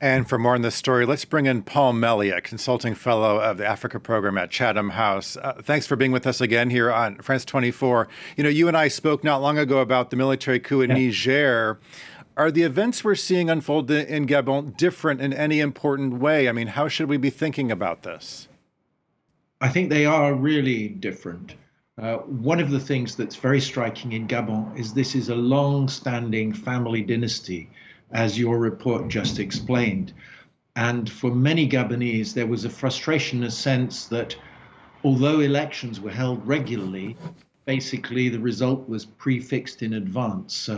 And for more on this story, let's bring in Paul Melly, a consulting fellow of the Africa program at Chatham House. Thanks for being with us again here on France 24. You know, you and I spoke not long ago about the military coup in Niger. Are the events we're seeing unfold in Gabon different in any important way? I mean, how should we be thinking about this? I think they are really different. One of the things that's very striking in Gabon is this is a long-standing family dynasty, as your report just explained. And for many Gabonese, there was a frustration, a sense that although elections were held regularly, basically the result was prefixed in advance.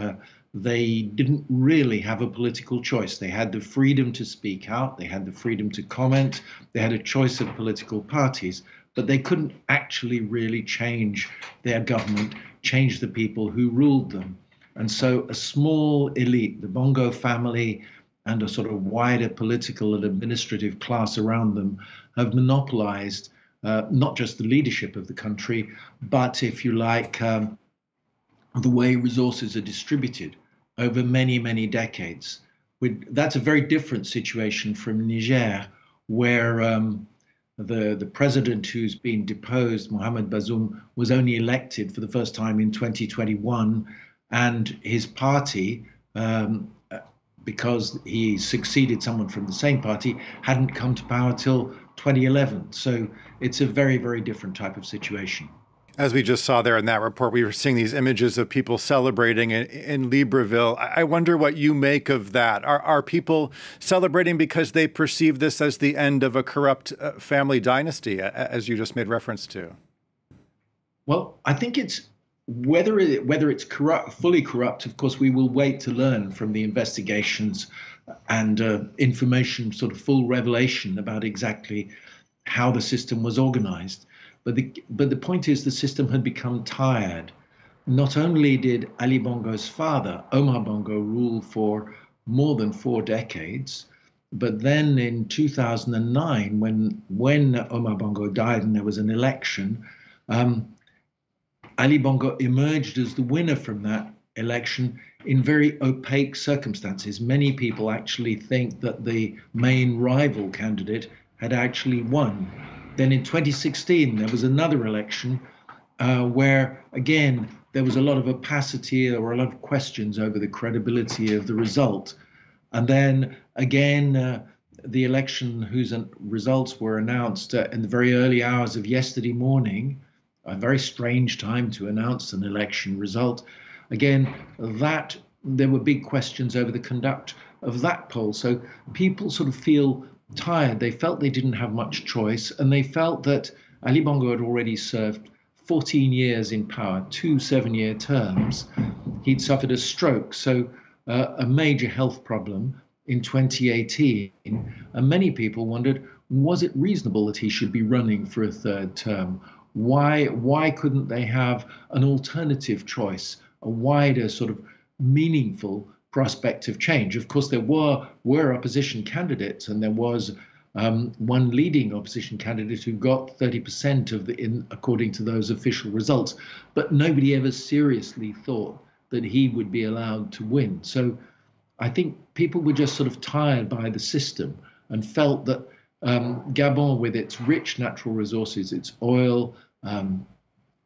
They didn't really have a political choice. They had the freedom to speak out, they had the freedom to comment, they had a choice of political parties, but they couldn't actually really change their government, change the people who ruled them. And so a small elite, the Bongo family, and a sort of wider political and administrative class around them have monopolized not just the leadership of the country, but if you like, the way resources are distributed over many, many decades. That's a very different situation from Niger, where the president who's been deposed, Mohammed Bazoum, was only elected for the first time in 2021, and his party, because he succeeded someone from the same party, hadn't come to power till 2011. So it's a very, very different type of situation. As we just saw there in that report, we were seeing these images of people celebrating in Libreville. I wonder what you make of that. Are people celebrating because they perceive this as the end of a corrupt family dynasty, as you just made reference to? Well, I think it's whether it's corrupt, fully corrupt. Of course, we will wait to learn from the investigations and information, sort of full revelation about exactly how the system was organized. But the point is the system had become tired. Not only did Ali Bongo's father, Omar Bongo, rule for more than 4 decades, but then in 2009, when Omar Bongo died and there was an election, Ali Bongo emerged as the winner from that election in very opaque circumstances. Many people actually think that the main rival candidate had actually won. Then in 2016, there was another election where, again, there was a lot of opacity. There were a lot of questions over the credibility of the result. And then, again, the election whose results were announced in the very early hours of yesterday morning, a very strange time to announce an election result. Again, there were big questions over the conduct of that poll. So people sort of feel tired. They felt they didn't have much choice, and they felt that Ali Bongo had already served 14 years in power, 2 7-year terms. He'd suffered a stroke, so a major health problem in 2018. And many people wondered, was it reasonable that he should be running for a 3rd term? Why couldn't they have an alternative choice, a wider sort of meaningful prospect of change? Of course, there were opposition candidates, and there was one leading opposition candidate who got 30% of according to those official results, but nobody ever seriously thought that he would be allowed to win. So I think people were just sort of tired by the system and felt that Gabon, with its rich natural resources, its oil,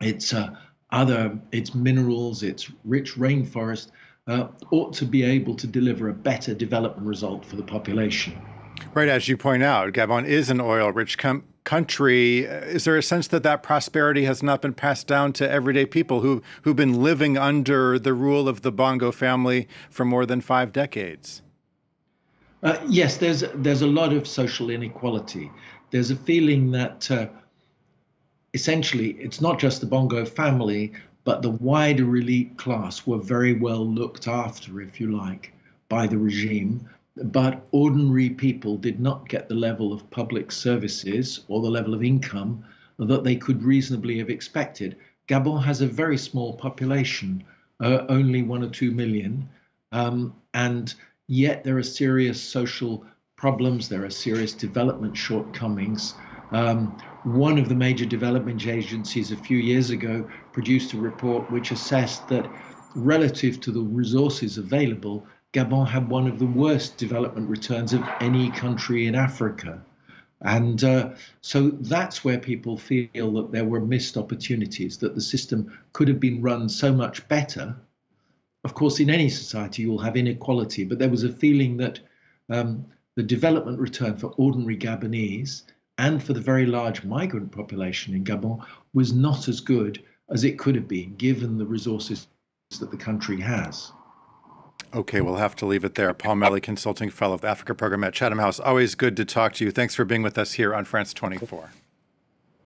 its minerals, its rich rainforest, ought to be able to deliver a better development result for the population. Right, as you point out, Gabon is an oil-rich country. Is there a sense that that prosperity has not been passed down to everyday people who've been living under the rule of the Bongo family for more than 5 decades? Yes, there's a lot of social inequality. There's a feeling that essentially it's not just the Bongo family, but the wider elite class were very well looked after, if you like, by the regime. But ordinary people did not get the level of public services or the level of income that they could reasonably have expected. Gabon has a very small population, only 1 or 2 million. And yet there are serious social problems. There are serious development shortcomings. One of the major development agencies a few years ago produced a report which assessed that relative to the resources available, Gabon had one of the worst development returns of any country in Africa. And so that's where people feel that there were missed opportunities, that the system could have been run so much better. Of course, in any society, you will have inequality, but there was a feeling that the development return for ordinary Gabonese and for the very large migrant population in Gabon was not as good as it could have been, given the resources that the country has. Okay, we'll have to leave it there. Paul Melly, Consulting Fellow of the Africa Program at Chatham House. Always good to talk to you. Thanks for being with us here on France 24.